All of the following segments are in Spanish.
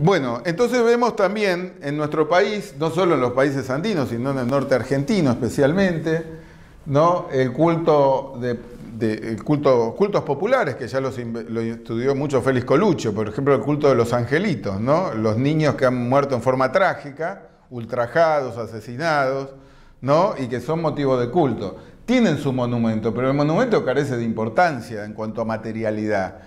Bueno, entonces vemos también en nuestro país, no solo en los países andinos, sino en el norte argentino especialmente, ¿no? El culto cultos populares, que ya lo estudió mucho Félix Coluccio, por ejemplo, el culto de los angelitos, ¿no? Los niños que han muerto en forma trágica, ultrajados, asesinados, ¿no? Y que son motivo de culto. Tienen su monumento, pero el monumento carece de importancia en cuanto a materialidad,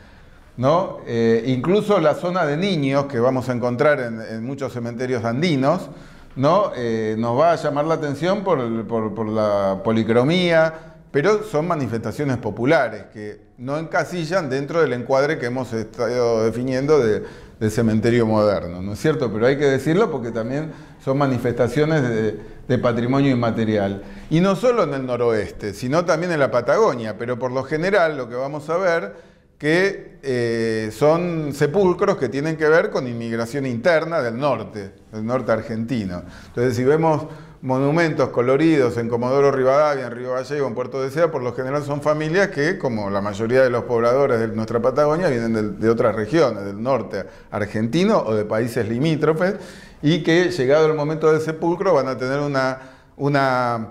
¿no? Incluso la zona de niños que vamos a encontrar en muchos cementerios andinos, ¿no? Nos va a llamar la atención por la policromía, pero son manifestaciones populares que no encasillan dentro del encuadre que hemos estado definiendo de cementerio moderno, ¿no es cierto? Pero hay que decirlo porque también son manifestaciones de patrimonio inmaterial. Y no solo en el noroeste, sino también en la Patagonia, pero por lo general lo que vamos a ver que son sepulcros que tienen que ver con inmigración interna del norte argentino. Entonces, si vemos monumentos coloridos en Comodoro Rivadavia, en Río Gallegos, en Puerto Deseado, por lo general son familias que, como la mayoría de los pobladores de nuestra Patagonia, vienen de otras regiones, del norte argentino o de países limítrofes, y que, llegado el momento del sepulcro, van a tener una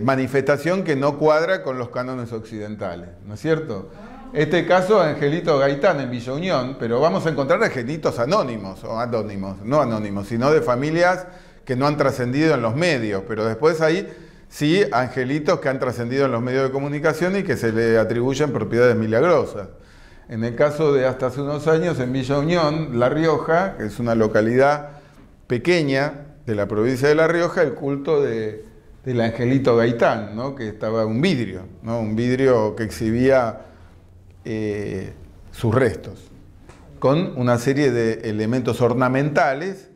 manifestación que no cuadra con los cánones occidentales, ¿no es cierto? Este caso, Angelito Gaitán en Villa Unión, pero vamos a encontrar angelitos anónimos, o anónimos, no anónimos, sino de familias que no han trascendido en los medios, pero después hay sí angelitos que han trascendido en los medios de comunicación y que se le atribuyen propiedades milagrosas. En el caso de hasta hace unos años en Villa Unión, La Rioja, que es una localidad pequeña de la provincia de La Rioja, el culto del Angelito Gaitán, ¿no? Que estaba un vidrio, ¿no? Un vidrio que exhibía sus restos, con una serie de elementos ornamentales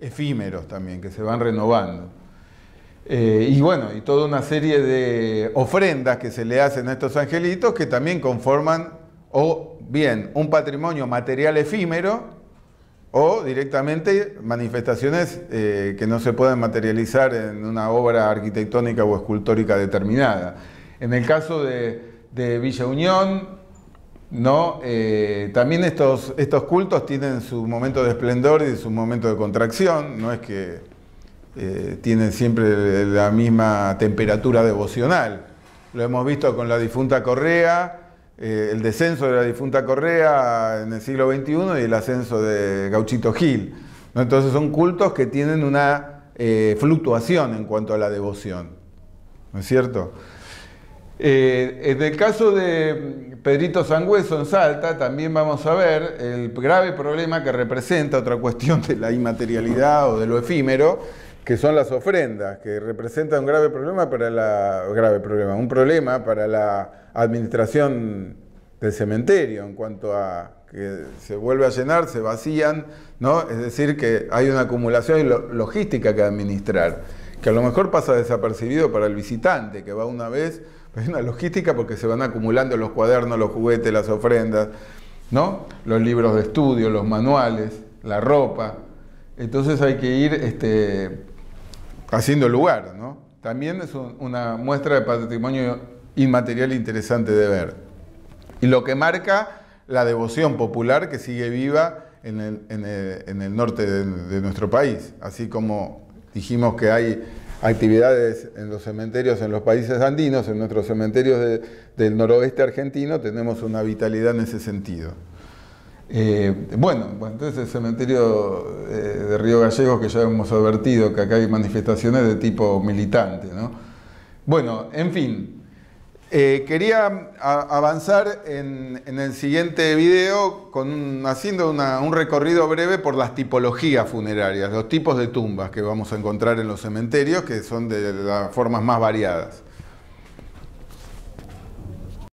efímeros también, que se van renovando. Y bueno, y toda una serie de ofrendas que se le hacen a estos angelitos que también conforman o bien un patrimonio material efímero o directamente manifestaciones que no se pueden materializar en una obra arquitectónica o escultórica determinada. En el caso de Villa Unión, ¿no? También estos cultos tienen su momento de esplendor y su momento de contracción, no es que tienen siempre la misma temperatura devocional. Lo hemos visto con la difunta Correa, el descenso de la difunta Correa en el siglo XXI y el ascenso de Gauchito Gil, ¿no? Entonces son cultos que tienen una fluctuación en cuanto a la devoción, ¿no es cierto? En el caso de Pedrito Sangüezo en Salta, también vamos a ver el grave problema que representa otra cuestión de la inmaterialidad o de lo efímero, que son las ofrendas, que representan un grave problema para la administración del cementerio, en cuanto a que se vuelve a llenar, se vacían, ¿no? Es decir, que hay una acumulación logística que administrar, que a lo mejor pasa desapercibido para el visitante, que va una vez. Es una logística porque se van acumulando los cuadernos, los juguetes, las ofrendas, ¿no? Los libros de estudio, los manuales, la ropa. Entonces hay que ir haciendo lugar, ¿no? También es una muestra de patrimonio inmaterial interesante de ver. Y lo que marca la devoción popular que sigue viva en el norte de nuestro país. Así como dijimos que hay actividades en los cementerios en los países andinos, en nuestros cementerios del noroeste argentino tenemos una vitalidad en ese sentido. Bueno, entonces el cementerio de Río Gallegos, que ya hemos advertido que acá hay manifestaciones de tipo militante, ¿no? Bueno, en fin, quería avanzar en el siguiente video haciendo un recorrido breve por las tipologías funerarias, los tipos de tumbas que vamos a encontrar en los cementerios, que son de las formas más variadas.